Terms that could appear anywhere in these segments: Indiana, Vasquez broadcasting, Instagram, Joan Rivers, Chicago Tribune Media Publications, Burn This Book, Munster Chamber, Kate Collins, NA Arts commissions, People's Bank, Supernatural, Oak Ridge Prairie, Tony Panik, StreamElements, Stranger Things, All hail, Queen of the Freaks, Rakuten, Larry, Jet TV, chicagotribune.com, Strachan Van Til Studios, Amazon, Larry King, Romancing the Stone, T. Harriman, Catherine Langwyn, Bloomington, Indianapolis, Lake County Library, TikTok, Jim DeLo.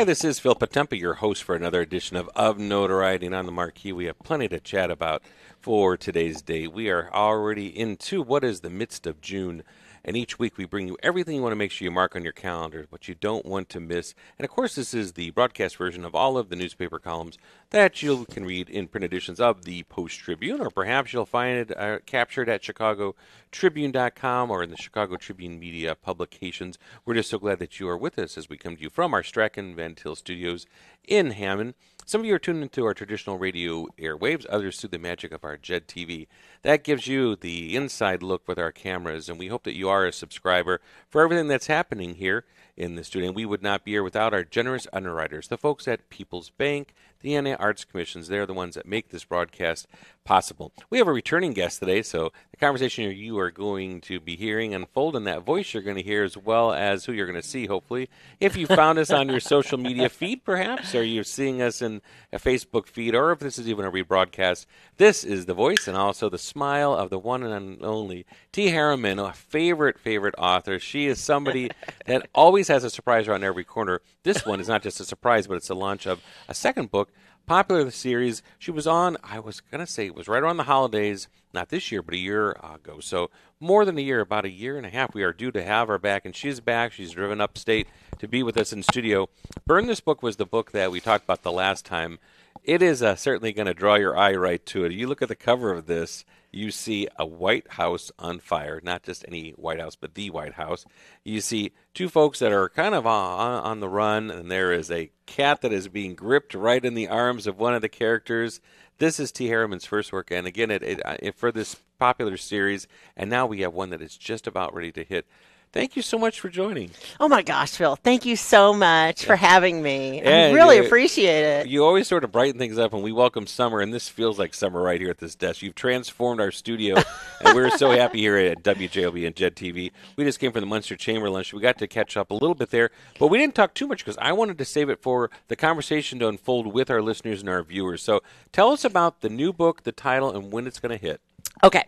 Hi, this is Phil Potempa, your host for another edition of Notoriety. And on the marquee, we have plenty to chat about for today's date. We are already into what is the midst of June. And each week we bring you everything you want to make sure you mark on your calendar, what you don't want to miss. And, of course, this is the broadcast version of all of the newspaper columns that you can read in print editions of the Post-Tribune, or perhaps you'll find it captured at chicagotribune.com or in the Chicago Tribune Media Publications. We're just so glad that you are with us as we come to you from our Strachan Van Til Studios in Hammond. Some of you are tuned into our traditional radio airwaves, others through the magic of our Jet TV. That gives you the inside look with our cameras, and we hope that you are a subscriber for everything that's happening here in the studio. And we would not be here without our generous underwriters, the folks at People's Bank, the NA Arts Commissions. They're the ones that make this broadcast possible. We have a returning guest today, so the conversation you are going to be hearing unfold in that voice you're going to hear, as well as who you're going to see, hopefully. If you found us on your social media feed, perhaps, or you're seeing us in a Facebook feed, or if this is even a rebroadcast, this is the voice and also the smile of the one and only T. Harriman, a favorite author. She is somebody that always has a surprise around every corner. This one is not just a surprise, but it's the launch of a second book, popular the series. She was on, I was going to say it was right around the holidays, not this year, but a year ago. So more than a year, about a year and a half, we are due to have her back, and she's back. She's driven upstate to be with us in studio. Burn This Book was the book that we talked about the last time. It is certainly going to draw your eye right to it. You look at the cover of this, you see a White House on fire, not just any White House, but the White House. You see two folks that are kind of on the run, and there is a cat that is being gripped right in the arms of one of the characters. This is T. Harriman's first work, and again, it for this popular series, and now we have one that is just about ready to hit. Thank you so much for joining. Oh, my gosh, Phil. Thank you so much for having me. I really appreciate it. You always sort of brighten things up, and we welcome summer, and this feels like summer right here at this desk. You've transformed our studio, and we're so happy here at WJLB and Jet TV. We just came from the Munster Chamber lunch. We got to catch up a little bit there, but we didn't talk too much because I wanted to save it for the conversation to unfold with our listeners and our viewers. So tell us about the new book, the title, and when it's going to hit. Okay.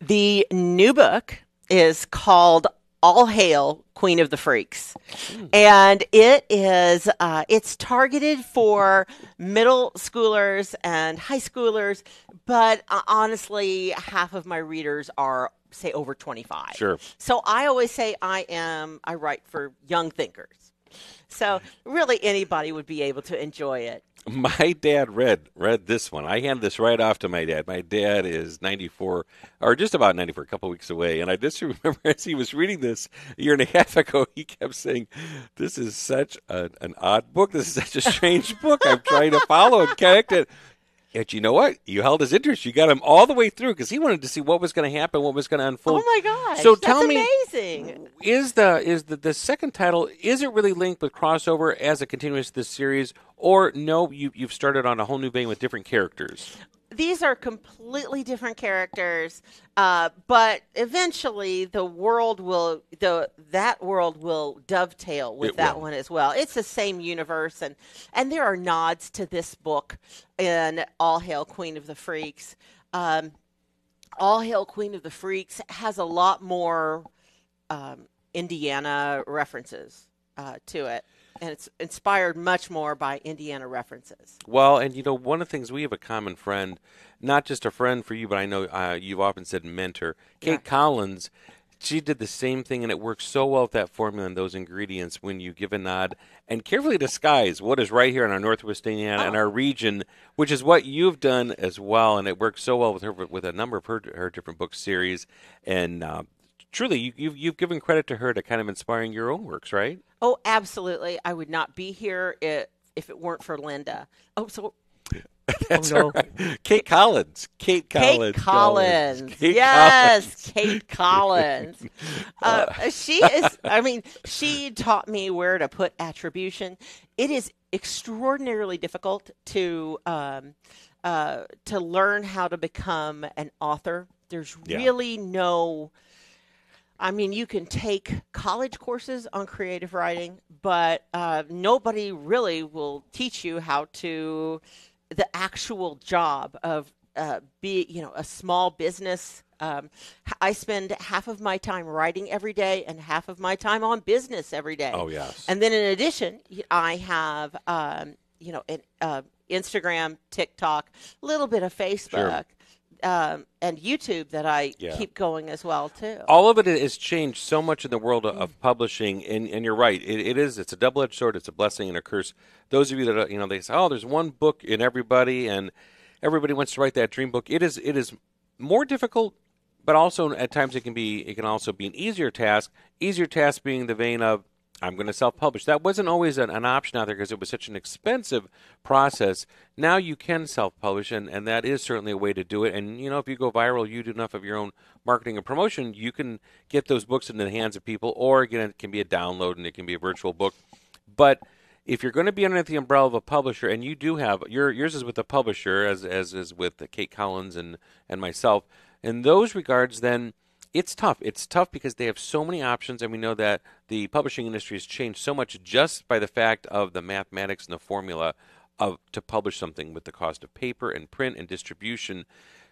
The new book is called All Hail, Queen of the Freaks. And it is, it's targeted for middle schoolers and high schoolers, but honestly, half of my readers are, say, over 25. Sure. So I always say I write for young thinkers. So really anybody would be able to enjoy it. My dad read this one. I handed this right off to my dad. My dad is 94, or just about 94, a couple of weeks away. And I just remember as he was reading this a year and a half ago, he kept saying, this is such an odd book. This is such a strange book. I'm trying to follow and connect it. Yet you know what? You held his interest. You got him all the way through because he wanted to see what was going to happen, what was going to unfold. Oh my gosh! So tell me, amazing. Is the second title? Is it really linked with crossover as a continuous to this series, or no? You've started on a whole new vein with different characters. These are completely different characters, but eventually that world will dovetail with that one as well. It's the same universe, and there are nods to this book in All Hail, Queen of the Freaks. All Hail, Queen of the Freaks has a lot more Indiana references to it. And it's inspired much more by Indiana references. Well, and you know, one of the things, we have a common friend, not just a friend for you, but I know you've often said mentor, Kate Collins. She did the same thing, and it works so well with that formula and those ingredients when you give a nod and carefully disguise what is right here in our Northwest Indiana and our region, which is what you've done as well. And it works so well with her, with a number of her different book series. And truly, you've given credit to her to kind of inspiring your own works, right? Oh, absolutely. I would not be here if it weren't for Linda. Oh, so... That's right. Kate Collins. She is, I mean, she taught me where to put attribution. It is extraordinarily difficult to learn how to become an author. There's really no... I mean, you can take college courses on creative writing, but nobody really will teach you how to the actual job of be, you know, a small business. I spend half of my time writing every day and half of my time on business every day. Oh, yes. And then in addition, I have, you know, Instagram, TikTok, a little bit of Facebook. Sure. And YouTube that I keep going as well, too. All of it has changed so much in the world of publishing, and you're right. It's a double-edged sword. It's a blessing and a curse. Those of you that, you know, they say, oh, there's one book in everybody, and everybody wants to write that dream book. It is more difficult, but also at times it can also be an easier task being the vein of, I'm going to self-publish. That wasn't always an option out there because it was such an expensive process. Now you can self-publish, and that is certainly a way to do it. And, you know, if you go viral, you do enough of your own marketing and promotion, you can get those books into the hands of people, or, again, it can be a download and it can be a virtual book. But if you're going to be underneath the umbrella of a publisher, and you do have – yours is with a publisher, as is with Kate Collins and myself. In those regards, then – it's tough. It's tough because they have so many options, and we know that the publishing industry has changed so much just by the fact of the mathematics and the formula to publish something with the cost of paper and print and distribution.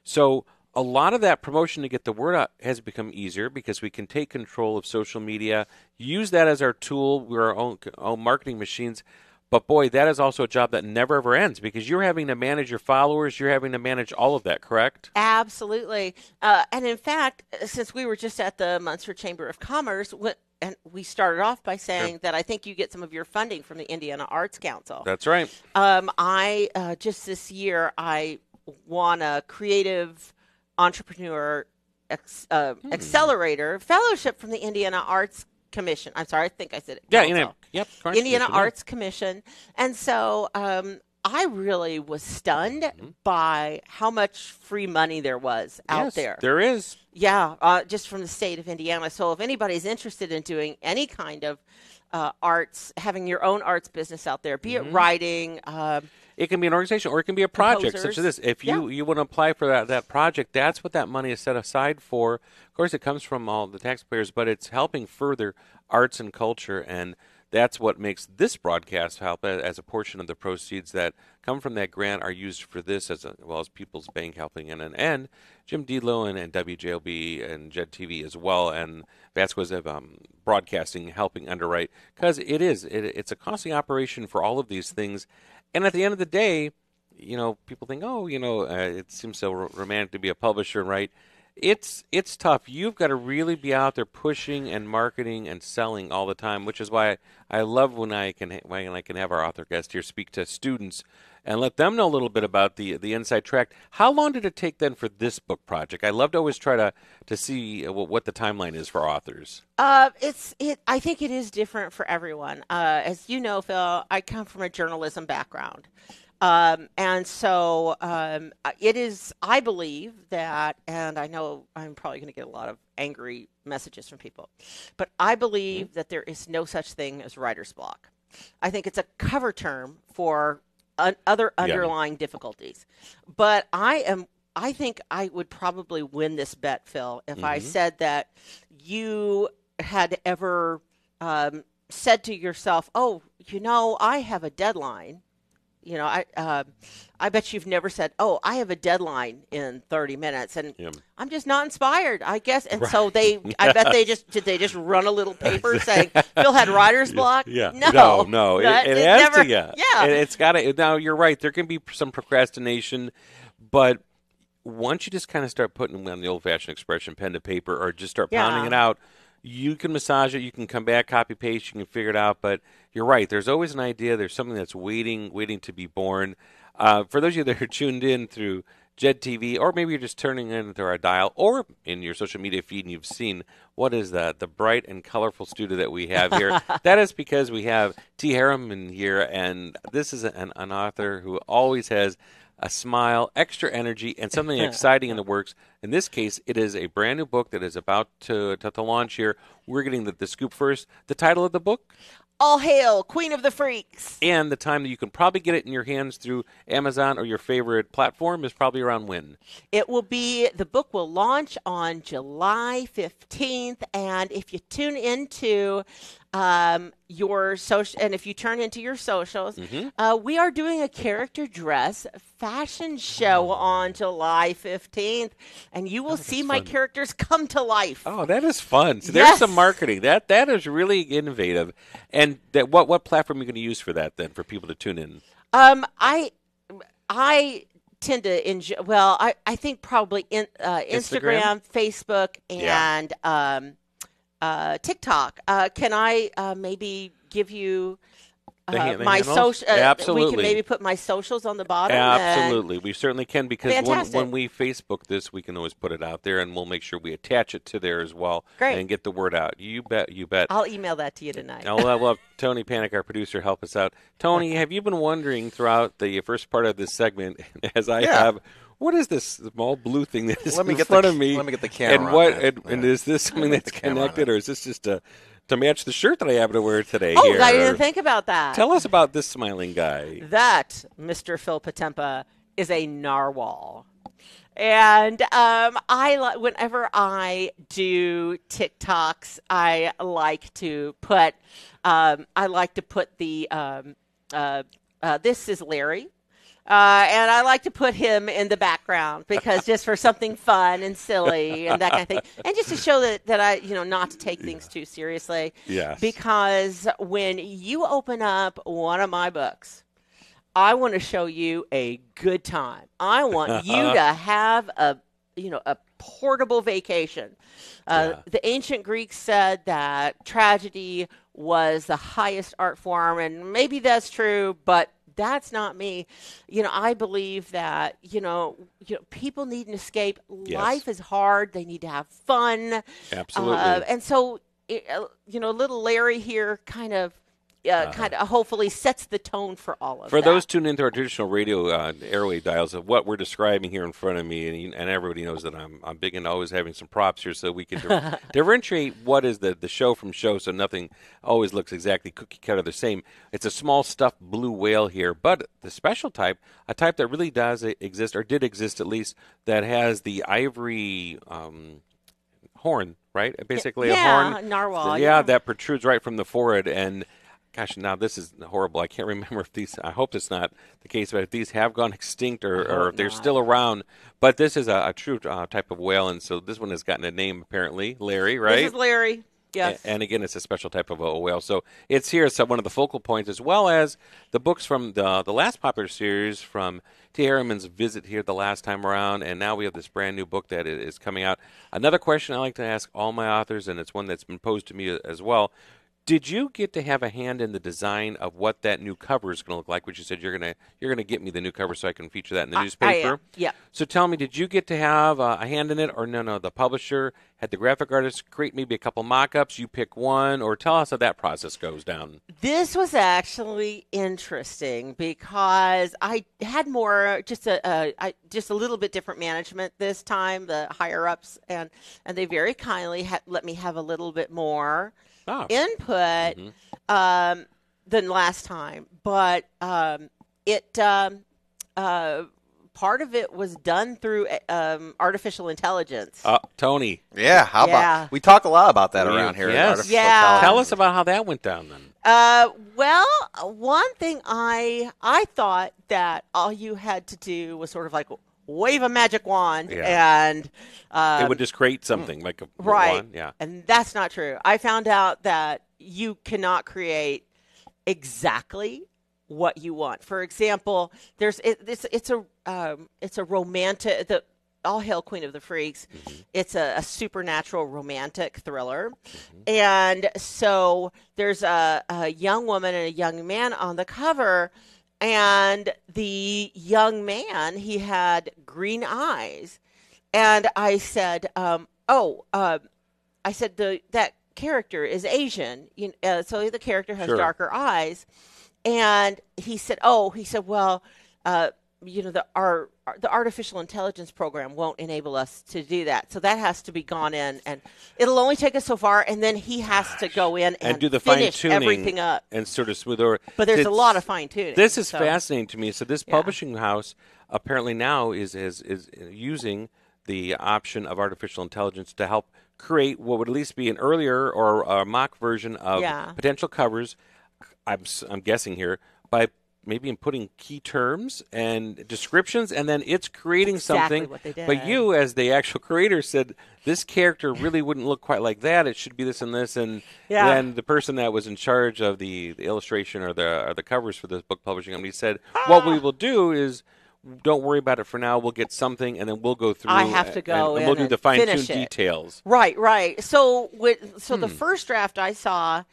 So a lot of that promotion to get the word out has become easier because we can take control of social media, use that as our tool. We're our own marketing machines. But, boy, that is also a job that never, ever ends because you're having to manage your followers. You're having to manage all of that, correct? Absolutely. And, in fact, since we were just at the Munster Chamber of Commerce, and we started off by saying that I think you get some of your funding from the Indiana Arts Council. That's right. I just this year, I won a creative entrepreneur accelerator fellowship from the Indiana Arts Commission. I'm sorry, I think I said it. Yeah, Indiana Arts Commission. And so I really was stunned by how much free money there was out there. There is. Yeah, just from the state of Indiana. So if anybody's interested in doing any kind of arts, having your own arts business out there, be it writing. It can be an organization or it can be a project such as this. If you want to apply for that project, that's what that money is set aside for. Of course, it comes from all the taxpayers, but it's helping further arts and culture, and that's what makes this broadcast help, as a portion of the proceeds that come from that grant are used for this, as well as People's Bank helping in, and Jim DeLo and WJLB and Jet TV as well, and Vasquez broadcasting helping underwrite, because it's a costly operation for all of these things. And at the end of the day, you know, people think, oh, you know, it seems so romantic to be a publisher, right? It's tough. You've got to really be out there pushing and marketing and selling all the time, which is why I love when I can have our author guest here speak to students and let them know a little bit about the inside track. How long did it take then for this book project? I love to always try to see what the timeline is for authors. I think it is different for everyone. As you know, Phil, I come from a journalism background. And so it is, I believe that, and I know I'm probably going to get a lot of angry messages from people, but I believe that there is no such thing as writer's block. I think it's a cover term for other underlying difficulties. But I think I would probably win this bet, Phil, if I said that you had ever said to yourself, oh, you know, I have a deadline. You know, I bet you've never said, oh, I have a deadline in 30 minutes, and I'm just not inspired, I guess. And so I bet they just run a little paper saying, Phil had writer's block? No. It adds to you. Yeah. It's got to. Now, you're right. There can be some procrastination, but once you just kind of start putting on the old-fashioned expression, pen to paper, or just start pounding it out, you can massage it. You can come back, copy, paste. You can figure it out. But you're right. There's always an idea. There's something that's waiting to be born. For those of you that are tuned in through JED TV, or maybe you're just turning in through our dial, or in your social media feed, and you've seen what is that, the bright and colorful studio that we have here. That is because we have T. Harriman here, and this is an author who always has a smile, extra energy, and something exciting in the works. In this case, it is a brand new book that is about to launch here. We're getting the scoop first. The title of the book? All Hail, Queen of the Freaks. And the time that you can probably get it in your hands through Amazon or your favorite platform is probably around when? It will be, the book will launch on July 15th. And if you tune into your social, and if you turn into your socials, we are doing a character dress fashion show on July 15th, and you will see my characters come to life. Oh, that is fun. So there's some marketing. That is really innovative. And that what platform are you going to use for that then for people to tune in? I tend to enjoy, well, I think probably in, Instagram, Facebook, and TikTok. Can I maybe give you my social? Absolutely. We can maybe put my socials on the bottom. Absolutely. We certainly can, because when we Facebook this, we can always put it out there, and we'll make sure we attach it to there as well. Great. And get the word out. You bet. You bet. I'll email that to you tonight. I'll have Tony Panik, our producer, help us out. Tony, have you been wondering throughout the first part of this segment, as I have, what is this small blue thing that is in front of me? Let me get the camera. And what? And is this something that's connected, or is this just to match the shirt that I happen to wear today? Oh, I didn't think about that. Tell us about this smiling guy. That, Mr. Phil Potempa, is a narwhal. And whenever I do TikToks, I like to put, this is Larry. And I like to put him in the background, because just for something fun and silly and that kind of thing. And just to show that I, not to take things too seriously. Yes. Because when you open up one of my books, I want to show you a good time. I want you to have a portable vacation. The ancient Greeks said that tragedy was the highest art form. And maybe that's true, but that's not me. I believe that, people need an escape. Yes. Life is hard. They need to have fun. Absolutely. And so, little Larry here kind of hopefully sets the tone for all of that. For those tuned into our traditional radio airway dials of what we're describing here in front of me, and everybody knows that I'm big into always having some props here so we can differentiate what is the show from show, so nothing always looks exactly cookie cutter the same. It's a small stuffed blue whale here, but the special type, a type that really does exist, or did exist at least, that has the ivory horn, right? Basically a horn. Narwhal, that protrudes right from the forehead. And gosh, now this is horrible. I can't remember if these, I hope it's not the case, but if these have gone extinct or if they're still around. But this is a true type of whale, and so this one has gotten a name apparently, Larry, right? This is Larry, yes. And again, it's a special type of a whale. So it's here, so one of the focal points, as well as the books from the last popular series from T. Harriman's visit here the last time around, and now we have this brand new book that is coming out. Another question I like to ask all my authors, and it's one that's been posed to me as well, did you get to have a hand in the design of what that new cover is going to look like? Which you said you're going to get me the new cover so I can feature that in the newspaper. Yeah. So tell me, did you get to have a hand in it, or no? The publisher had the graphic artist create maybe a couple mock-ups. You pick one, or tell us how that process goes down. This was actually interesting because I had more just a little bit different management this time. The higher ups and they very kindly let me have a little bit more input than last time, but part of it was done through artificial intelligence. Tony, how about we talk a lot about that around here? Yes, tell us about how that went down then. Well, one thing I thought that all you had to do was sort of like wave a magic wand and it would just create something like a wand. Yeah. And that's not true. I found out that you cannot create exactly what you want. For example, it's a romantic, the All Hail, Queen of the Freaks. It's a supernatural romantic thriller. And so there's a young woman and a young man on the cover. And the young man, he had green eyes. And I said, that character is Asian. So the character has darker eyes. And he said, well, the artificial intelligence program won't enable us to do that. So that has to be gone in, and it'll only take us so far. And then he has to go in and do the finish everything up and sort of smooth over. But there's a lot of fine tuning. This is fascinating to me. So this publishing house apparently now is using the option of artificial intelligence to help create what would at least be an earlier or a mock version of potential covers, I'm guessing here, by maybe putting key terms and descriptions, and then it's creating something. What they did. But you, as the actual creator, said this character really wouldn't look quite like that. It should be this and this, and then the person that was in charge of the illustration or the covers for this book publishing company said, "What we will do is, don't worry about it for now. We'll get something, and then we'll go through. I have to go, and we'll do the fine-tuned details." Right, right. So, the first draft I saw.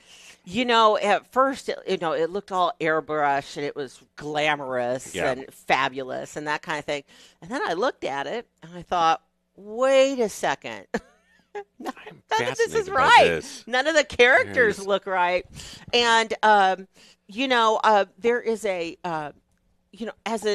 You know, at first, it looked all airbrushed, and it was glamorous and fabulous and that kind of thing. And then I looked at it, and I thought, wait a second. None of this is right. None of the characters look right. And, there is a, as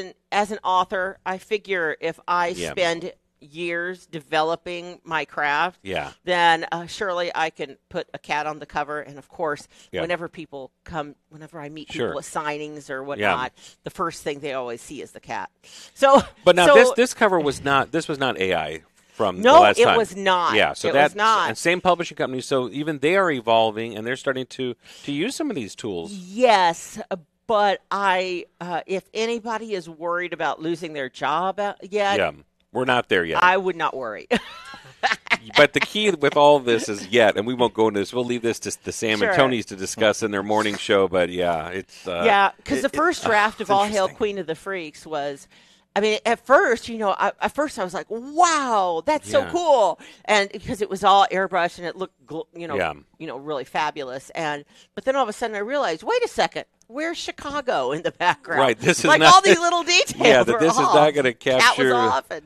an author, I figure if I spend years developing my craft, then surely I can put a cat on the cover. And of course, whenever I meet people at signings or whatnot, the first thing they always see is the cat. So, but now this cover was not. This was not AI from the last time. No, it was not. Yeah, so that's not. And same publishing company, so even they are evolving and they're starting to use some of these tools. Yes. But if anybody is worried about losing their job yet. Yeah. We're not there yet. I would not worry. But the key with all of this is yet, and we won't go into this. We'll leave this to the Sam and Tonys to discuss in their morning show. But, it's because the first draft of All Hail, Queen of the Freaks was, I mean, at first, I was like, wow, that's so cool. And because it was all airbrushed and it looked, really fabulous. But then all of a sudden I realized, wait a second. Where's Chicago in the background? Right. This is like all these little details. Yeah, that this is not going to capture. That was off. It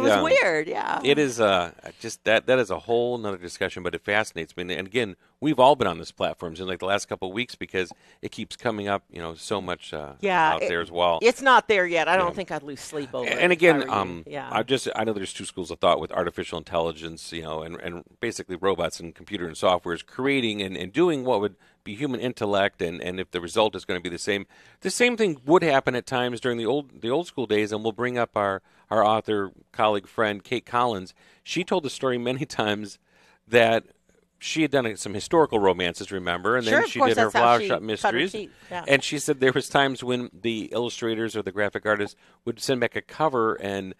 was weird. Yeah. It is just that is a whole nother discussion, but it fascinates me. And again, we've all been on this platform in like the last couple of weeks because it keeps coming up. So much out there as well. It's not there yet. I don't think I'd lose sleep over. And again, I know there's two schools of thought with artificial intelligence, and basically robots and computer and software is creating and doing what would be human intellect, and if the result is going to be the same thing would happen at times during the old school days. And we'll bring up our author colleague friend Kate Collins. She told the story many times that she had done some historical romances, remember, and then she did her flower shop mysteries, and she said there was times when the illustrators or the graphic artists would send back a cover, and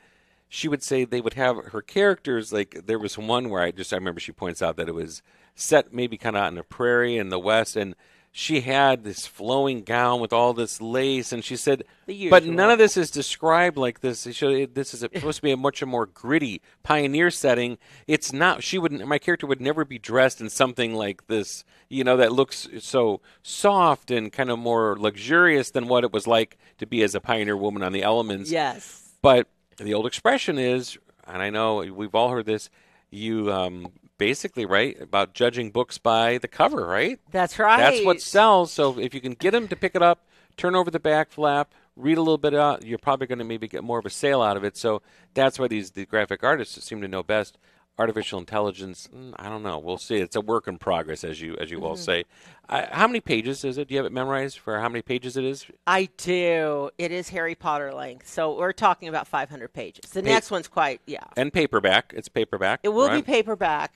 she would say they would have her characters, like there was one where I remember she points out that it was set maybe kind of out in the prairie in the West, and she had this flowing gown with all this lace, and she said, but none of this is described like this. This is supposed to be a much more gritty pioneer setting. It's not. My character would never be dressed in something like this, that looks so soft and kind of more luxurious than what it was like to be as a pioneer woman on the elements. Yes. But the old expression is, and I know we've all heard this, you basically, right, about judging books by the cover, right? That's right. That's what sells. So if you can get them to pick it up, turn over the back flap, read a little bit out, you're probably going to maybe get more of a sale out of it. So that's why the graphic artists seem to know best. Artificial intelligence, I don't know. We'll see. It's a work in progress, as you all say. How many pages is it? Do you have it memorized for how many pages it is? I do. It is Harry Potter length. So we're talking about 500 pages. The next one's quite, And paperback. It's paperback. It will be paperback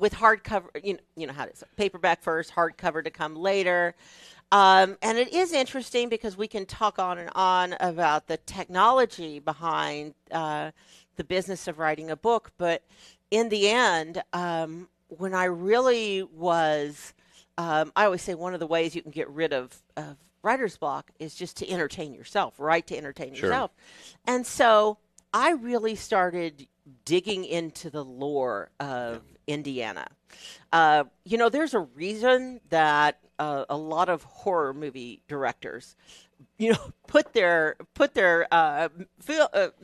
with hardcover. You know how it is. Paperback first, hardcover to come later. And it is interesting because we can talk on and on about the technology behind the business of writing a book, but in the end, when I really was, I always say one of the ways you can get rid of writer's block is just to entertain yourself, right? To entertain yourself. And so I really started digging into the lore of Indiana. There's a reason that a lot of horror movie directors put their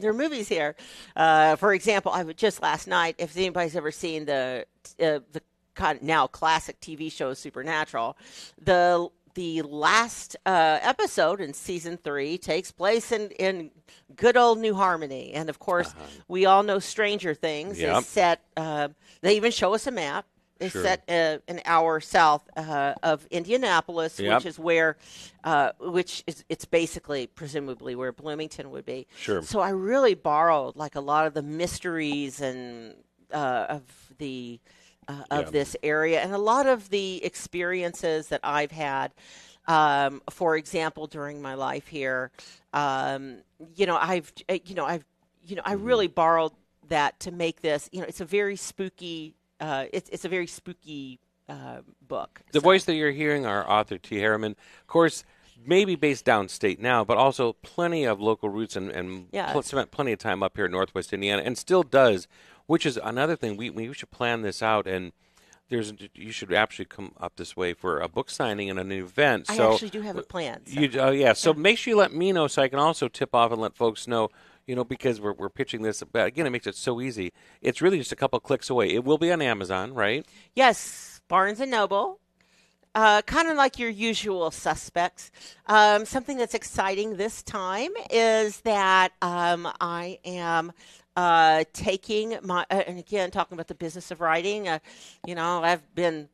movies here. For example, I was just last night. If anybody's ever seen the now classic TV show Supernatural, the last episode in season 3 takes place in good old New Harmony, and of course we all know Stranger Things is set. They even show us a map. It's set an hour south of Indianapolis, which is where, it's basically presumably where Bloomington would be. Sure. So I really borrowed like a lot of the mysteries and of this area, and a lot of the experiences that I've had. For example, during my life here, I really borrowed that to make this. You know, it's a very spooky. It's a very spooky book. The voice that you're hearing, our author T. Harriman, of course, maybe based downstate now, but also plenty of local roots and spent plenty of time up here in Northwest Indiana, and still does. Which is another thing we should plan this out and. You should actually come up this way for a book signing and an event. I actually do have a plan. So make sure you let me know so I can also tip off and let folks know, you know, because we're pitching this. But again, it makes it so easy. It's really just a couple clicks away. It will be on Amazon, right? Yes, Barnes & Noble. Kind of like your usual suspects. Something that's exciting this time is that I am... taking my, and again, talking about the business of writing, I've been,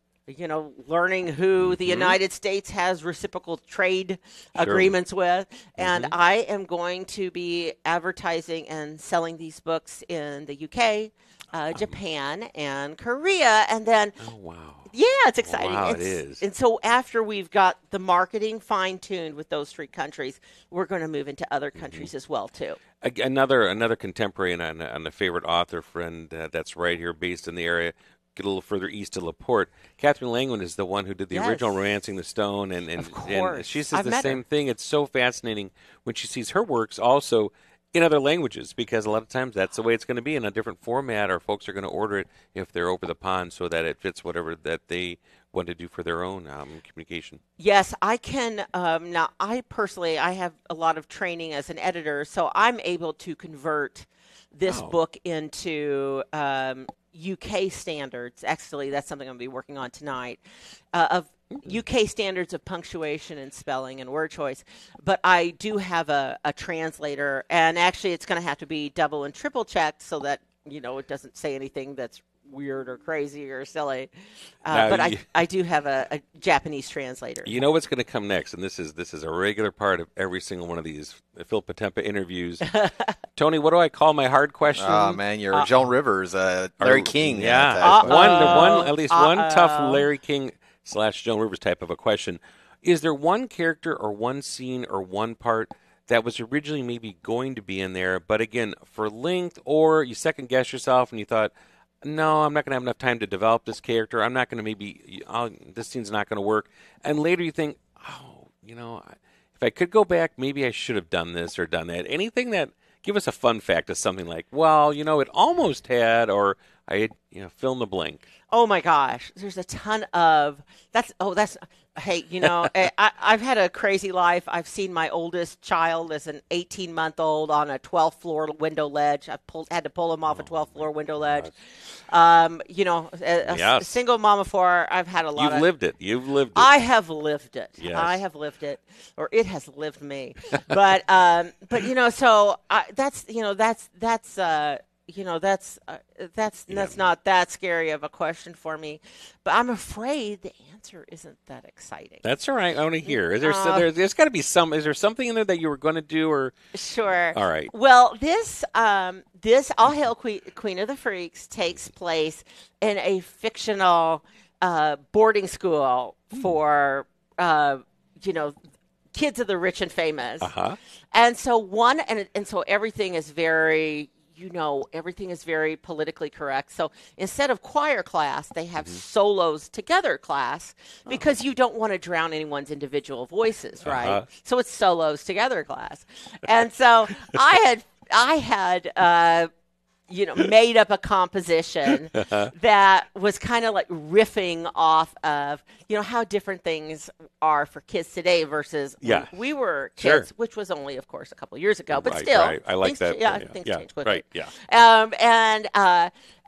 learning who the United States has reciprocal trade agreements with. And I am going to be advertising and selling these books in the UK, Japan, and Korea. And then, yeah, it's exciting. Wow, it is. And so after we've got the marketing fine-tuned with those three countries, we're going to move into other countries as well, too. Another contemporary and a favorite author friend that's right here based in the area, get a little further east to La Porte. Catherine Langwyn is the one who did the original Romancing the Stone. And she says the same thing. It's so fascinating when she sees her works also in other languages, because a lot of times that's the way it's going to be in a different format, or folks are going to order it if they're over the pond so that it fits whatever that they want to do for their own communication. Yes, I can. Now, I personally, I have a lot of training as an editor, so I'm able to convert this book into UK standards. Actually, that's something I'm going to be working on tonight, of UK standards of punctuation and spelling and word choice, but I do have a translator, and actually it's going to have to be double and triple checked so that, it doesn't say anything that's weird or crazy or silly. I do have a Japanese translator. You know what's going to come next, and this is a regular part of every single one of these Phil Potempa interviews. Tony, what do I call my hard question? Oh man, you're Joan Rivers, Larry King. Yeah, one tough Larry King / Joan Rivers type of a question. Is there one character or one scene or one part that was originally maybe going to be in there, but again, for length, or you second guess yourself and you thought, no, I'm not going to have enough time to develop this character. I'm not going to this scene's not going to work. And later you think, if I could go back, maybe I should have done this or done that. Anything that, give us a fun fact of something like, well, it almost had, or I had, fill in the blank. Oh my gosh, there's a ton of I've had a crazy life. I've seen my oldest child as an 18-month-old on a 12th floor window ledge. I had to pull him off a 12th floor window ledge. A single mom of four. I've had a lot. You've lived it. You've lived it. I have lived it. Yes. I have lived it, or it has lived me. That's not that scary of a question for me, but I'm afraid the answer isn't that exciting. That's all right. I want to hear. There's got to be some. Is there something in there that you were going to do, or? Sure. All right. Well, this All Hail Queen of the Freaks takes place in a fictional boarding school for kids of the rich and famous. And so so everything is very. Everything is very politically correct. So instead of choir class, they have solos together class, because you don't want to drown anyone's individual voices, right? So it's solos together class. And so I had made up a composition that was kind of like riffing off of, how different things are for kids today versus when we were kids, which was only, of course, a couple of years ago. But still, I like that. Things change quickly. Right, yeah.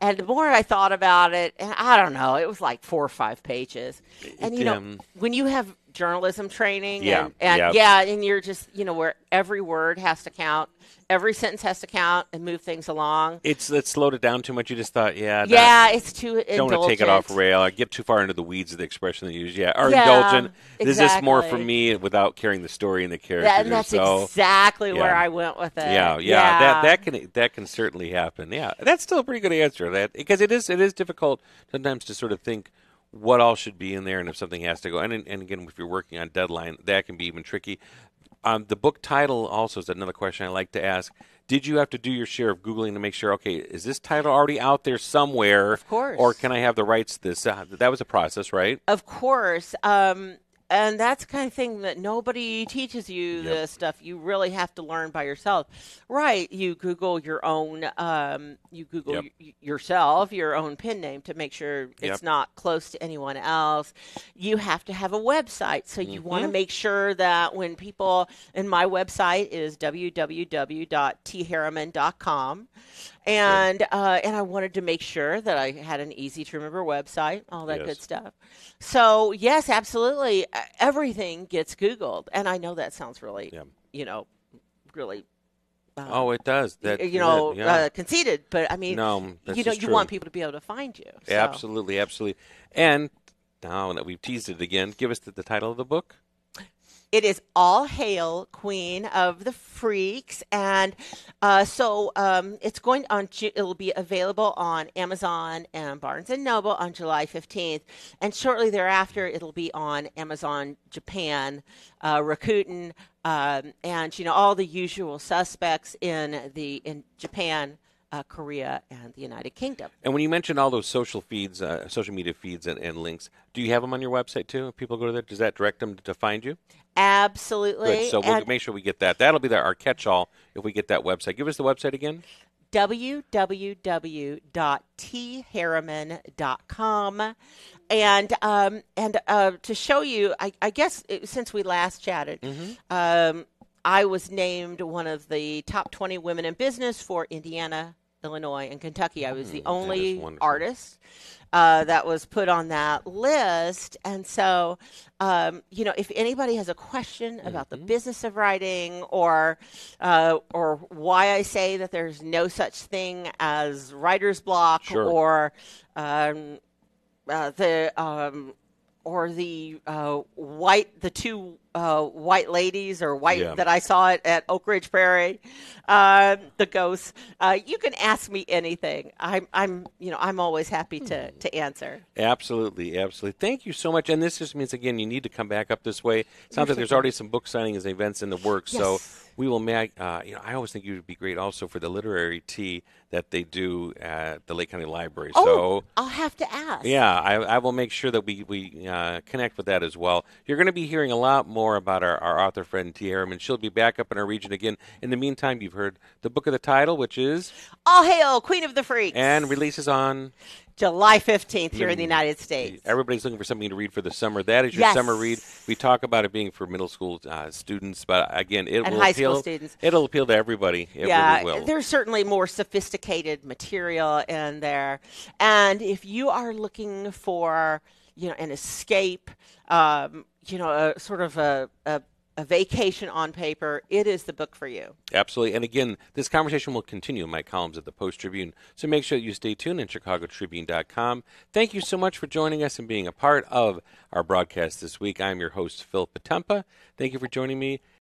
And the more I thought about it, and I don't know, it was like 4 or 5 pages. When you have journalism training and you're just, where every word has to count, every sentence has to count and move things along. It slowed it down too much. You just thought, it's too indulgent. Don't want to take it off rail. I get too far into the weeds of the expression that you use. Indulgent. This is more for me without carrying the story and the characters. And that's exactly where I went with it. That can certainly happen. Yeah, that's still a pretty good answer. or that, because it is difficult sometimes to sort of think what all should be in there and if something has to go. And again, if you're working on deadline, that can be even tricky. The book title also is another question I like to ask. Did you have to do your share of Googling to make sure, okay, is this title already out there somewhere? Of course. Or can I have the rights to this? That was a process, right? Of course. And that's the kind of thing that nobody teaches you, this stuff. You really have to learn by yourself. Right. You Google your own, yourself, your own pen name to make sure it's not close to anyone else. You have to have a website. So you want to make sure that when people, and my website is www.tharriman.com. And and I wanted to make sure that I had an easy-to-remember website, all that good stuff. So, yes, absolutely. Everything gets Googled. And I know that sounds really, you know, really. Oh, it does. That, you know, conceited. But, I mean, you know, you want people to be able to find you. So. Absolutely, absolutely. And now that we've teased it again, give us the title of the book. It is All Hail, Queen of the Freaks, and it's going on. It'll be available on Amazon and Barnes and Noble on July 15th, and shortly thereafter, it'll be on Amazon Japan, Rakuten, and you know all the usual suspects in Japan. Korea and the United Kingdom. And when you mention all those social feeds, social media feeds and links, do you have them on your website too? If people go to there, does that direct them to find you? Absolutely. Good. So we'll make sure we get that. That'll be our catch-all if we get that website. Give us the website again. www.tharriman.com. And to show you, I guess since we last chatted, I was named one of the top 20 women in business for Indiana, Illinois, and Kentucky. I was the only artist that was put on that list. And so, you know, if anybody has a question about the business of writing or why I say that there's no such thing as writer's block or the two white ladies or white that I saw it at Oak Ridge Prairie, the ghosts. You can ask me anything. I'm always happy to answer. Absolutely. Absolutely. Thank you so much. And this just means, again, you need to come back up this way. It sounds like there's already some book signings and events in the works. Yes. So we will make, you know, I always think you would be great also for the literary tea that they do at the Lake County Library. Oh, so I'll have to ask. Yeah, I will make sure that we connect with that as well. You're going to be hearing a lot more about our author friend, T. Harriman. She'll be back up in our region again. In the meantime, you've heard the book of the title, which is All Hail, Queen of the Freaks. And releases on July 15th here in the United States. Everybody's looking for something to read for the summer. That is your summer read. We talk about it being for middle school students, but again, it'll appeal to everybody. It really will. There's certainly more sophisticated material in there. And if you are looking for, you know, an escape, you know, a sort of a vacation on paper, it is the book for you. Absolutely. And again, this conversation will continue in my columns at the Post-Tribune. So make sure that you stay tuned at chicagotribune.com. Thank you so much for joining us and being a part of our broadcast this week. I'm your host, Phil Potempa. Thank you for joining me.